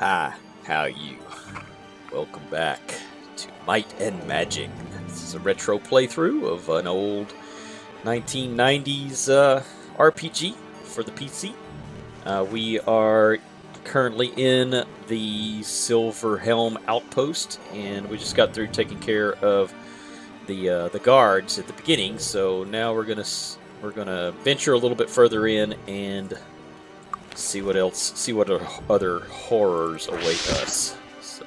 Hi, how you? Welcome back to Might and Magic. This is a retro playthrough of an old 1990s RPG for the PC. We are currently in the Silver Helm Outpost, and we just got through taking care of the guards at the beginning. So now we're gonna venture a little bit further in and see what else, see what other horrors await us. So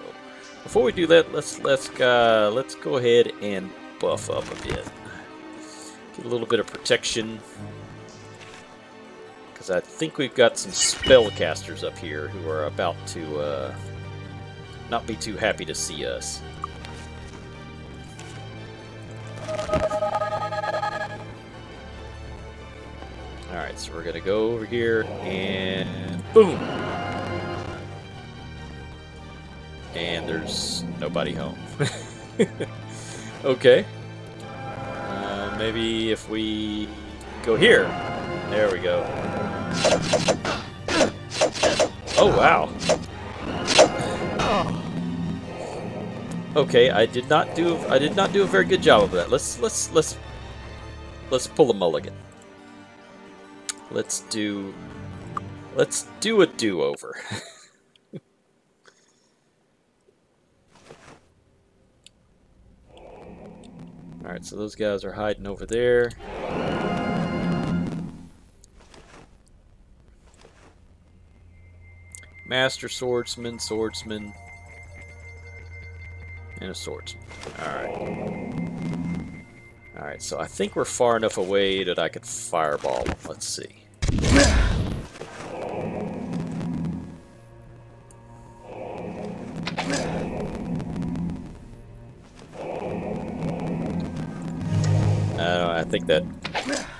before we do that, let's go ahead and buff up a bit, get a little bit of protection, because I think we've got some spellcasters up here who are about to not be too happy to see us. Alright, so we're gonna go over here and boom! And there's nobody home. Okay. Maybe if we go here. There we go. Oh, wow. Okay, I did not do a very good job of that. Let's pull a mulligan. Let's do a do-over. Alright, so those guys are hiding over there. Master swordsman, swordsman, and a swordsman. Alright. Alright, so I think we're far enough away that I could fireball them. Let's see.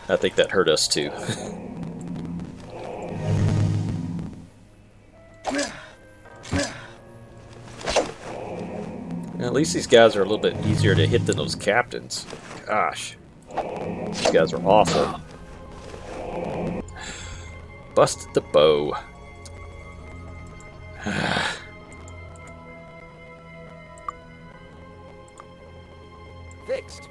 I think that hurt us too. At least these guys are a little bit easier to hit than those captains. Gosh, these guys are awful. Busted the bow. Fixed.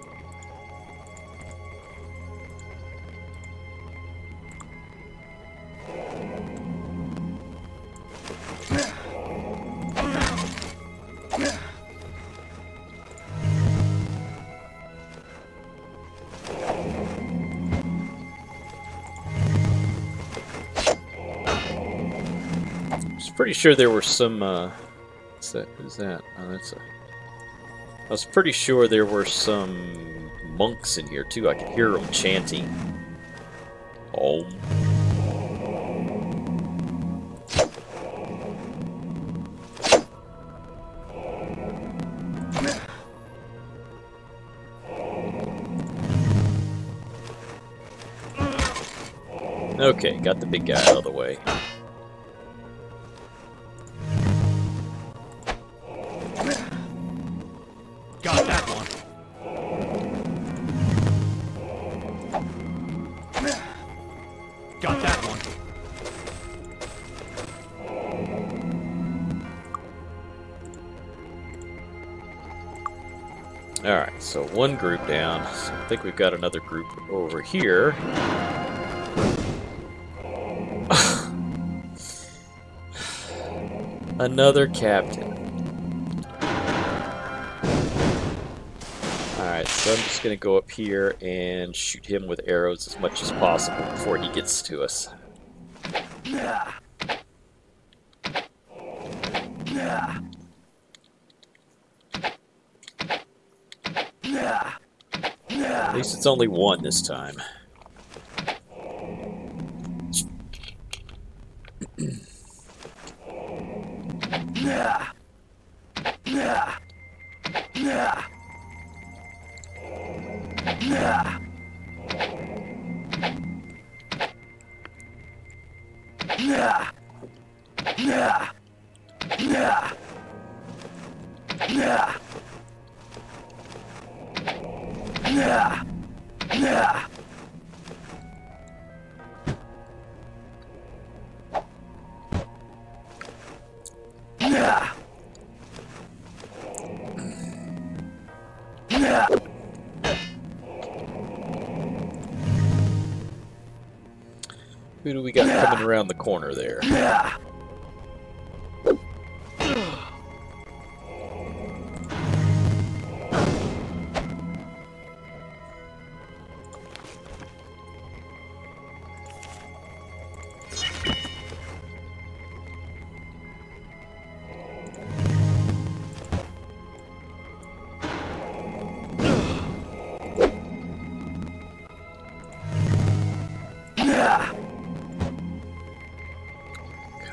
Pretty sure there were some. What's that? Who's that? Oh, that's a. I was pretty sure there were some monks in here too. I could hear them chanting. Oh. Okay, got the big guy out of the way. Alright, so one group down. So I think we've got another group over here. Another captain. Alright, so I'm just going to go up here and shoot him with arrows as much as possible before he gets to us. At least it's only one this time. Who do we got coming around the corner there?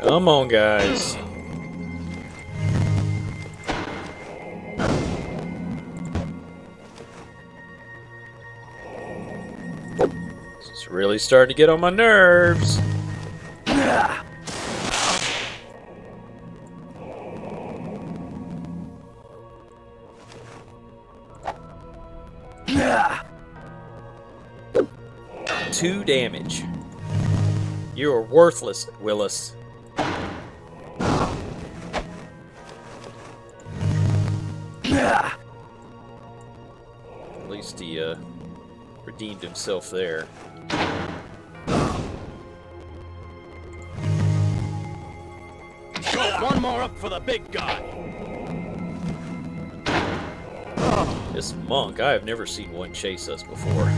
Come on, guys. This is really starting to get on my nerves. Two damage. You are worthless, Willis. At least he redeemed himself there. One more up for the big guy. This monk, I have never seen one chase us before.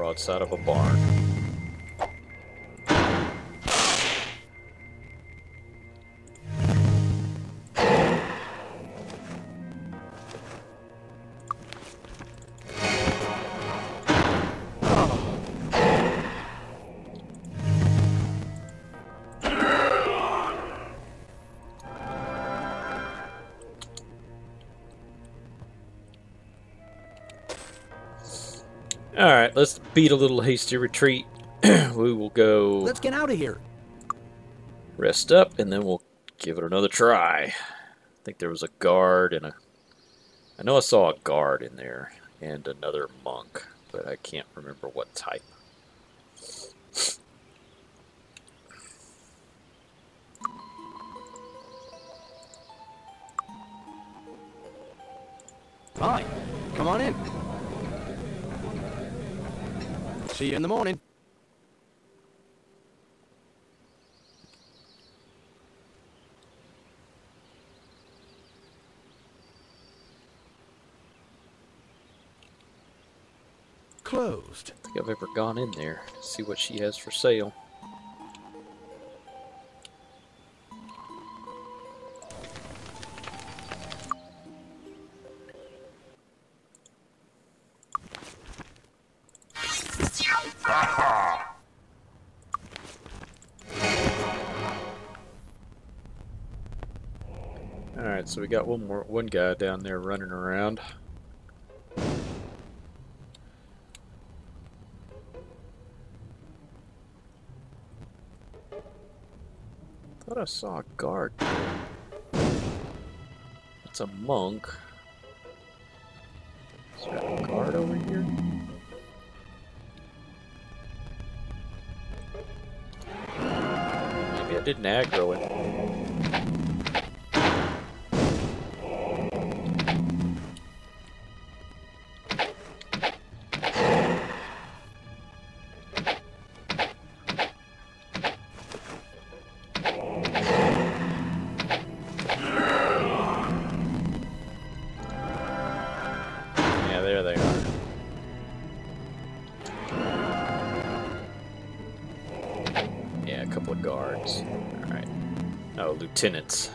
Outside of a barn. Alright, let's beat a little hasty retreat. We will go... Let's get out of here. Rest up, and then we'll give it another try. I think there was a guard and a... I know I saw a guard in there and another monk, but I can't remember what type. Fine. Come on in. See you in the morning. Closed. I think I've ever gone in there to see what she has for sale. Alright, so we got one guy down there running around. Thought I saw a guard. It's a monk. Is there a guard over here? Maybe I didn't aggro it. Tenants.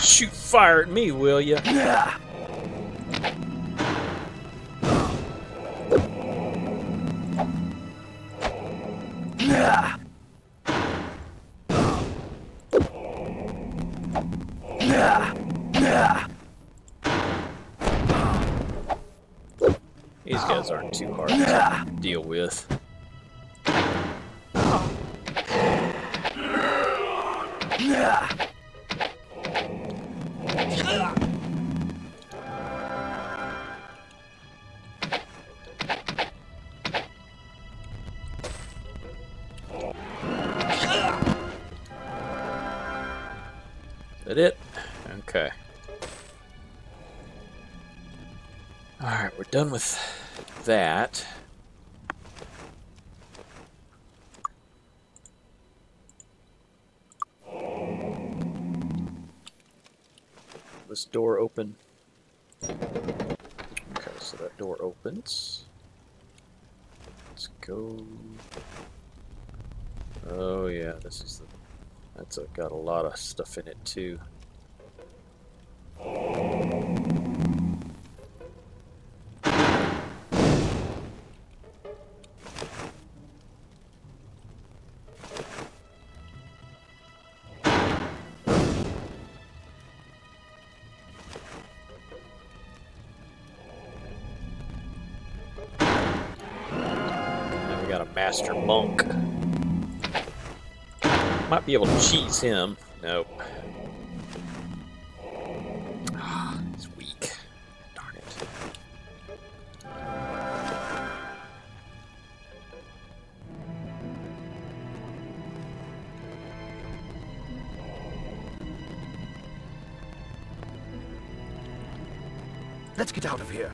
Shoot fire at me, will ya? These guys aren't too hard to deal with. Is that it? Okay. Alright, we're done with that. This door open. Okay, so that door opens. Let's go. Oh yeah, this is the... That's got a lot of stuff in it too. Now we got a master monk. Might be able to cheese him. Nope. Ah, he's weak. Darn it. Let's get out of here.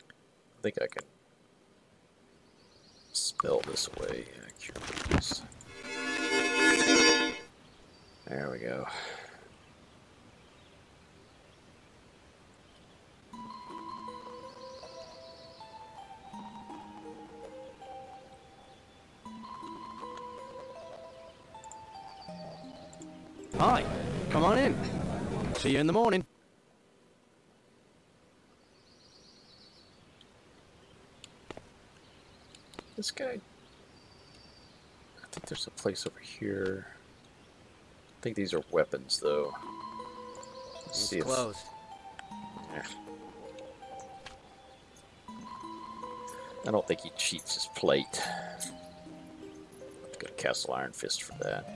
I think I can spell this way. There we go. Hi, come on in. See you in the morning. This guy. I think there's a place over here. I think these are weapons, though. Let's see. It's closed. Yeah. I don't think he cheats his plate. I've got to cast Iron Fist for that.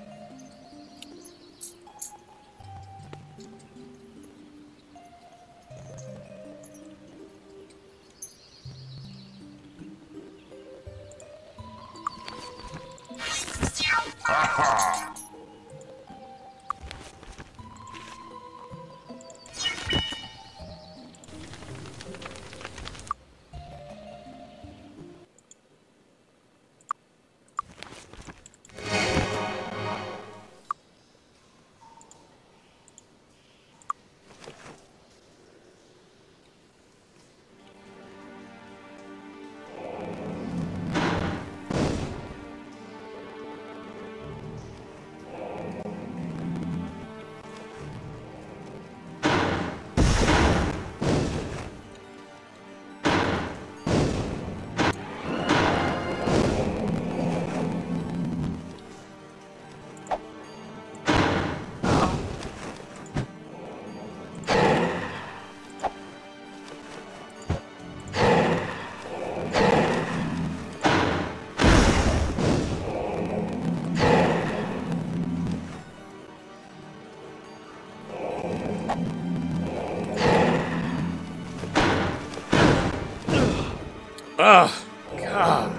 Oh, God.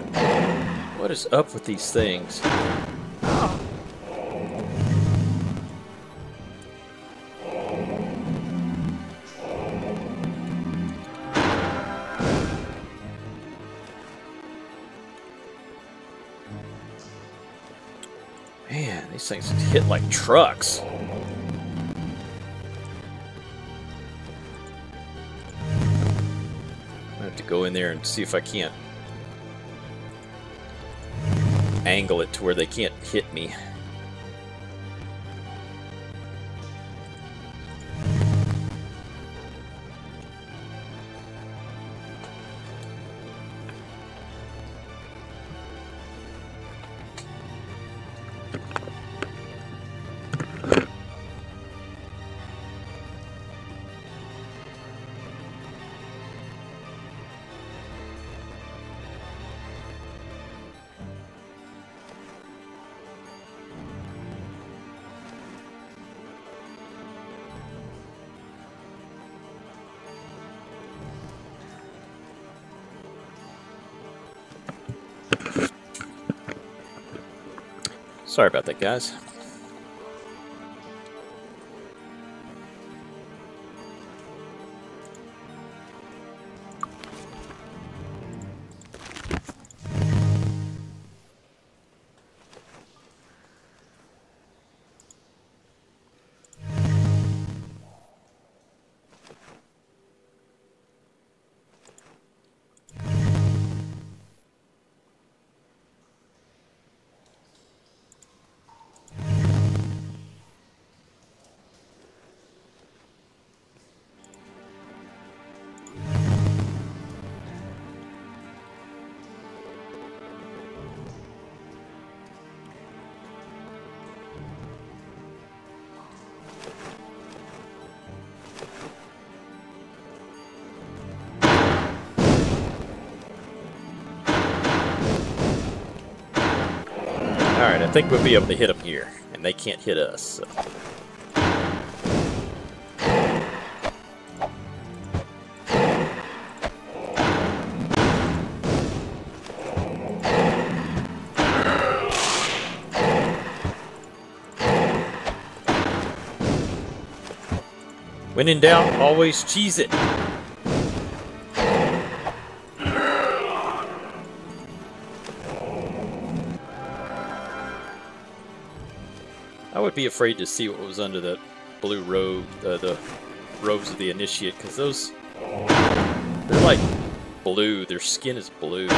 What is up with these things? Man, these things hit like trucks. I have to go in there and see if I can't angle it to where they can't hit me. Sorry about that, guys. Alright, I think we'll be able to hit them here, and they can't hit us. So. When in doubt, always cheese it. I would be afraid to see what was under that blue robe, the robes of the initiate, because those, they're like blue, their skin is blue.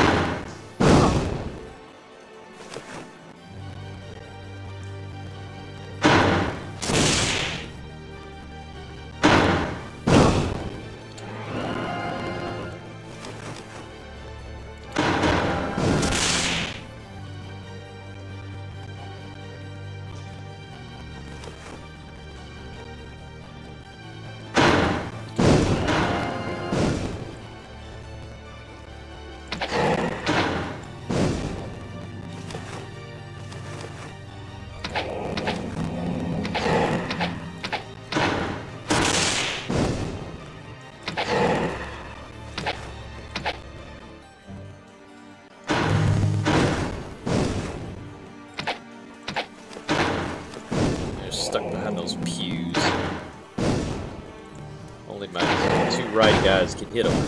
Guys can hit them.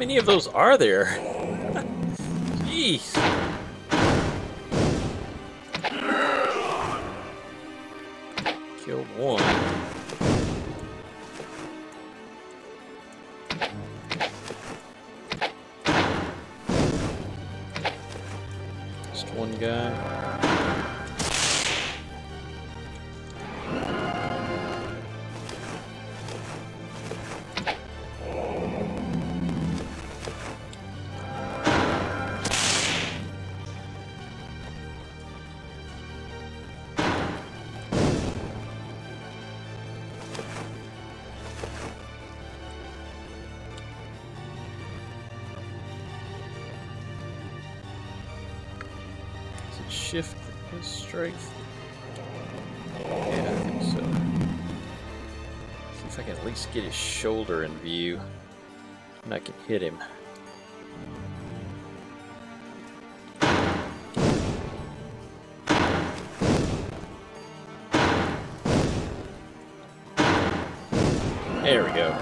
many of those are there? Jeez. Killed one. Just one guy. Shift his strength. Yeah, I think so. See if I can at least get his shoulder in view, and I can hit him. There we go.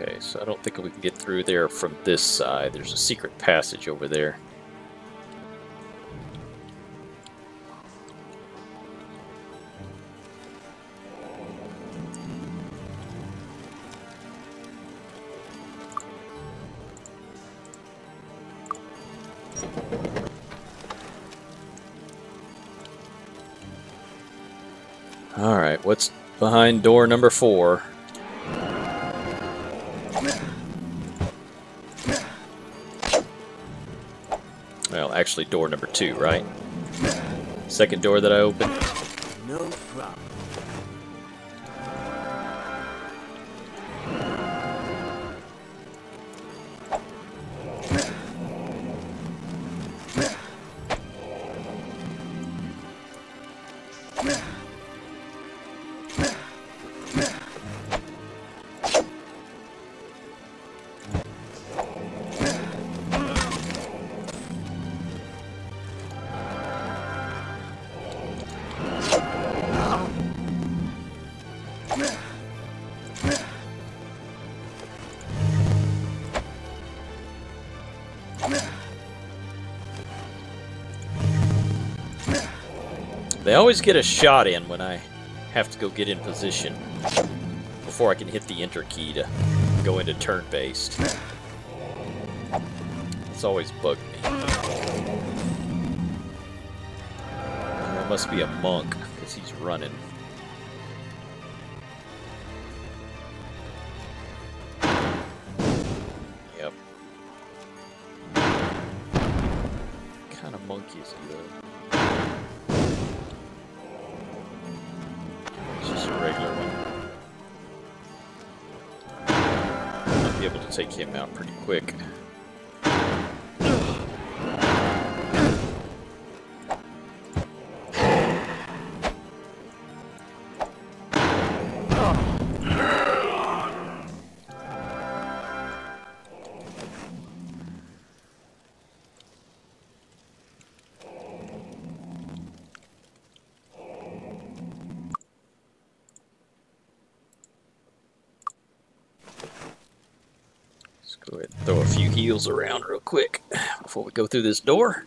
Okay, so I don't think we can get through there from this side. There's a secret passage over there. Alright, what's behind door number 4? Actually, door number 2, right? Second door that I opened. No problem. They always get a shot in when I have to go get in position before I can hit the enter key to go into turn-based. It's always bugged me. There must be a monk because he's running. Yep. What kind of monk is he though? Take him out pretty quick. Go ahead and throw a few heals around real quick before we go through this door.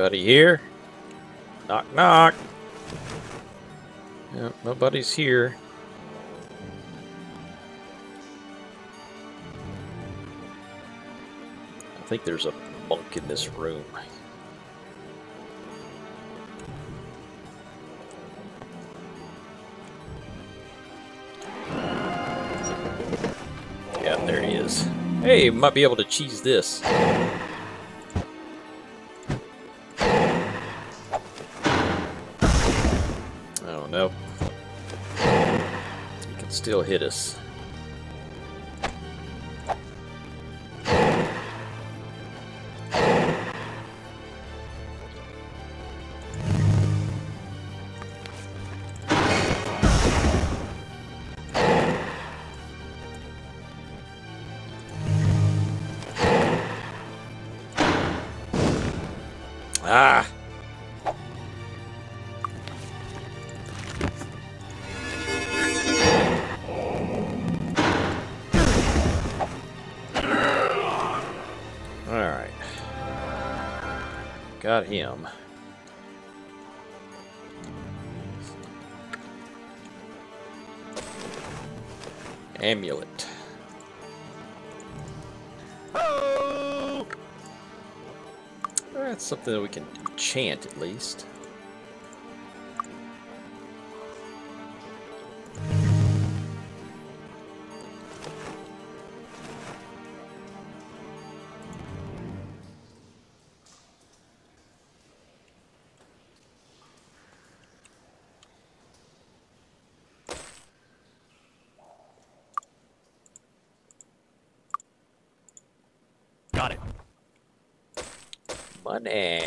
Anybody here? Knock, knock. Yep, nobody's here. I think there's a bunk in this room. Yeah, there he is. Hey, might be able to cheese this. Oh no. He can still hit us. Ah! Alright. Got him. Amulet. That's something that we can enchant, at least. Got it. Money.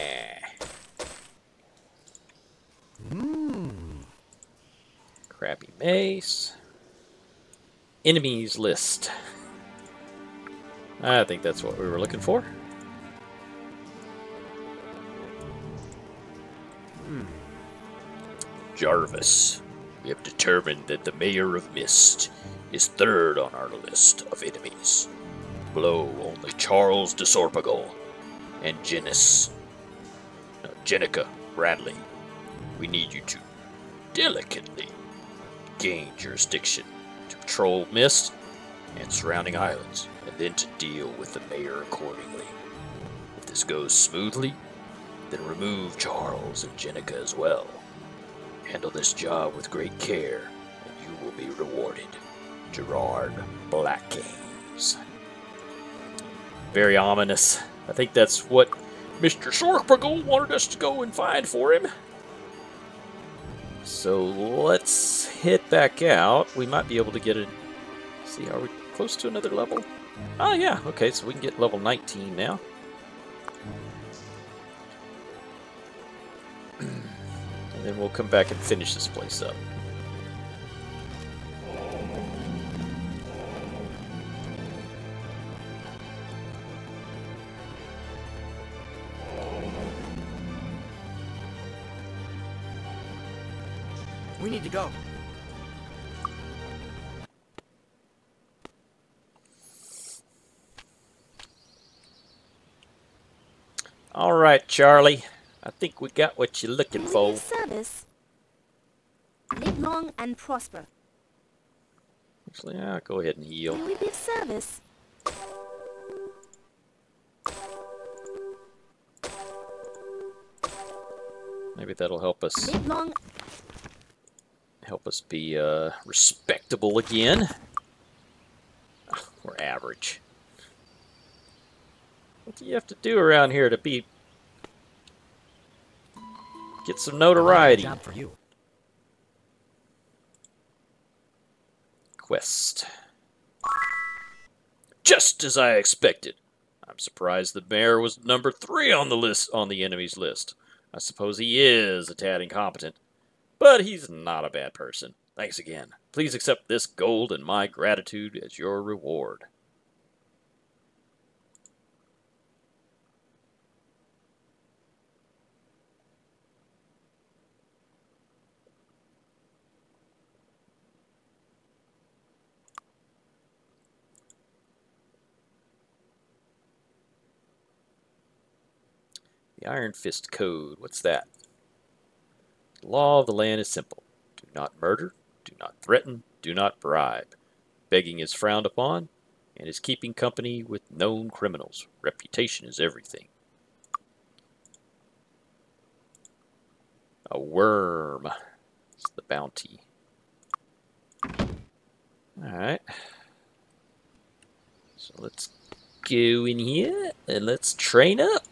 Crappy mace. Enemies list. I think that's what we were looking for. Jarvis. We have determined that the Mayor of Mist is third on our list of enemies. Below only Charles DeSorpagal and Jenica Bradley. We need you to delicately gain jurisdiction to patrol Mist and surrounding islands, and then to deal with the mayor accordingly. If this goes smoothly, then remove Charles and Jenica as well. Handle this job with great care, and you will be rewarded. Gerard Black. Very ominous. I think that's what Mr. Sorkbergle wanted us to go and find for him. So let's head back out. We might be able to get a... See, are we close to another level? Oh yeah, okay, so we can get level 19 now. And then we'll come back and finish this place up. We need to go. All right, Charlie. I think we got what you're looking for. Service. Live long and prosper. Actually, I'll go ahead and heal. May we be of service? Maybe that'll help us. Live long. Help us be respectable again. We're average. What do you have to do around here to be... get some notoriety? Job for you. Quest. Just as I expected. I'm surprised the mayor was number 3 on the list, on the enemies list. I suppose he is a tad incompetent. But he's not a bad person. Thanks again. Please accept this gold and my gratitude as your reward. The Iron Fist Code, what's that? The law of the land is simple. Do not murder, do not threaten, do not bribe. Begging is frowned upon, and is keeping company with known criminals. Reputation is everything. A worm is the bounty. Alright. So let's go in here and let's train up.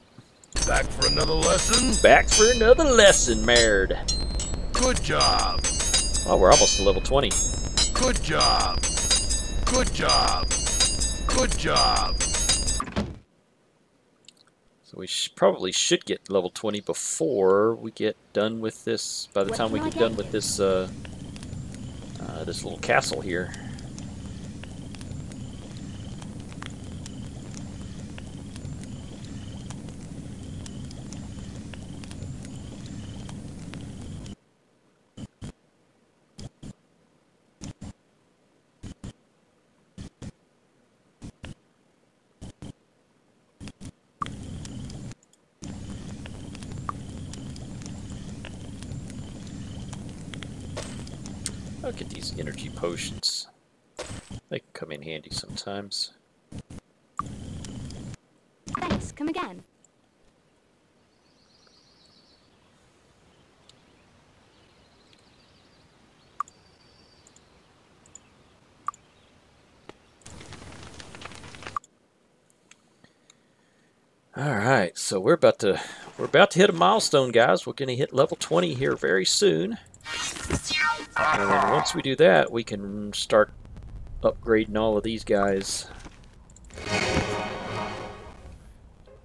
Back for another lesson? Back for another lesson, Mared. Good job. Oh, we're almost to level 20. Good job. Good job. Good job. So we probably should get level 20 before we get done with this. By the time we get done with this, this little castle here. Look at these energy potions. They can come in handy sometimes. Thanks, come again. Alright, so we're about to hit a milestone, guys. We're gonna hit level 20 here very soon. And then once we do that, we can start upgrading all of these guys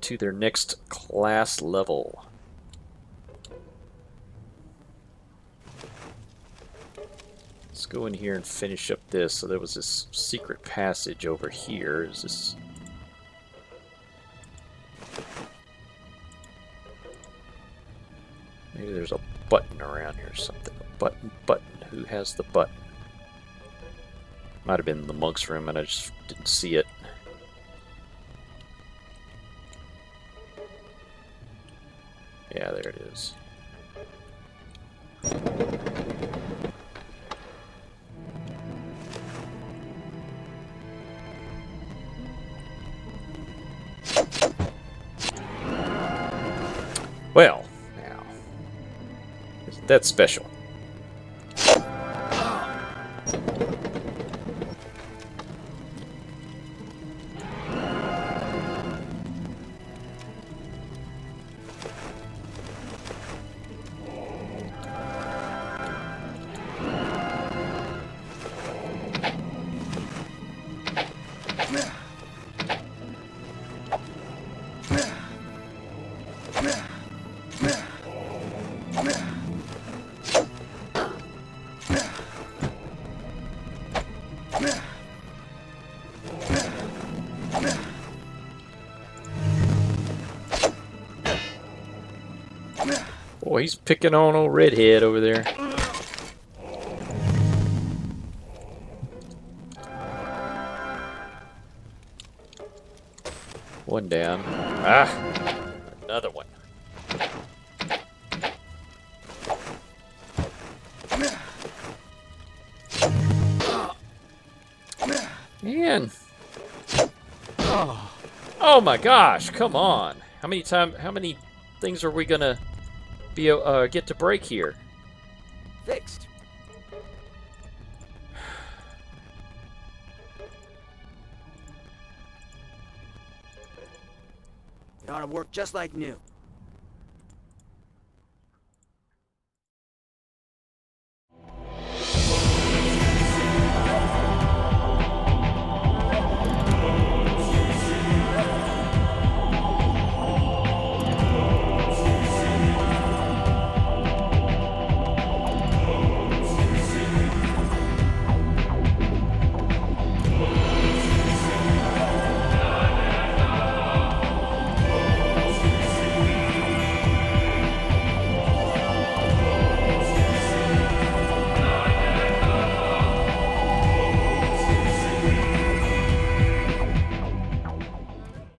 to their next class level. Let's go in here and finish up this. So there was this secret passage over here. Is this... Maybe there's a button around here or something. A button. Who has the button? Might have been in the monk's room and I just didn't see it. Yeah, there it is. Well, now, isn't that special? Boy, he's picking on old Redhead over there. One down. Ah! Another one. Man! Oh my gosh, come on! How many things are we gonna be get to break here? Fixed. It ought to work just like new.